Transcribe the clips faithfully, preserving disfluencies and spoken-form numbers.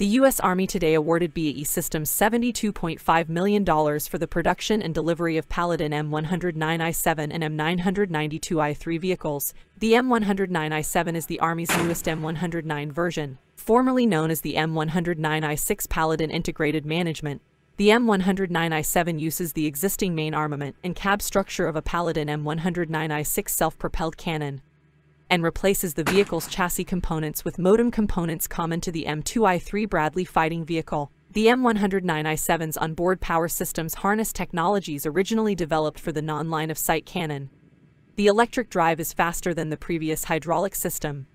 The U S Army today awarded B A E Systems seventy-two point five million dollars for the production and delivery of Paladin M one oh nine A seven and M nine ninety-two A three vehicles. The M one oh nine A seven is the Army's newest M one oh nine version, formerly known as the M one oh nine A six Paladin Integrated Management. The M one oh nine A seven uses the existing main armament and cab structure of a Paladin M one oh nine A six self-propelled cannon, and replaces the vehicle's chassis components with modem components common to the M two A three Bradley Fighting Vehicle. The M one oh nine A seven's onboard power systems harness technologies originally developed for the non-line-of-sight cannon. The electric drive is faster than the previous hydraulic system,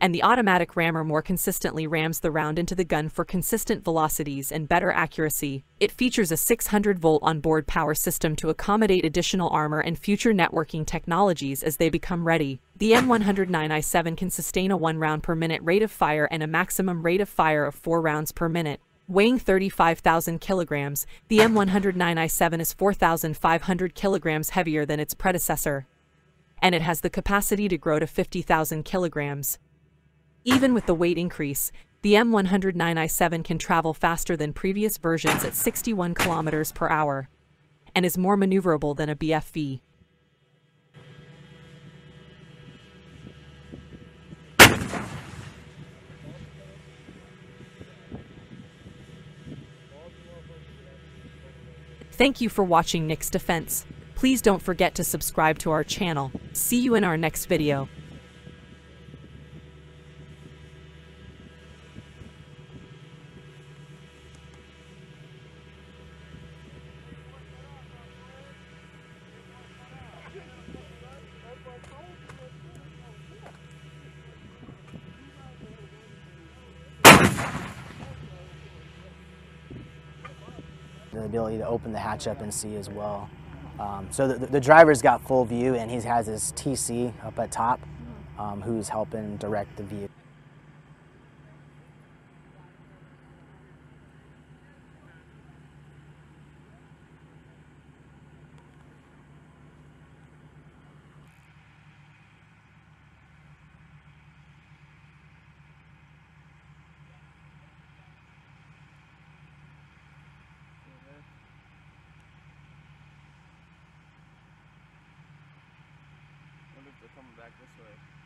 and the automatic rammer more consistently rams the round into the gun for consistent velocities and better accuracy. It features a six hundred volt onboard power system to accommodate additional armor and future networking technologies as they become ready. The M one oh nine A seven can sustain a one round per minute rate of fire and a maximum rate of fire of four rounds per minute. Weighing thirty-five thousand kilograms, the M one oh nine A seven is four thousand five hundred kilograms heavier than its predecessor, and it has the capacity to grow to fifty thousand kilograms. Even with the weight increase, the M one oh nine A seven can travel faster than previous versions at sixty-one kilometers per hour, and is more maneuverable than a B F V. Thank you for watching NYX Defense. Please don't forget to subscribe to our channel. See you in our next video. The ability to open the hatch up and see as well. Um, so the, the driver's got full view, and he has his T C up at top um, who's helping direct the vehicle. They're coming back this way.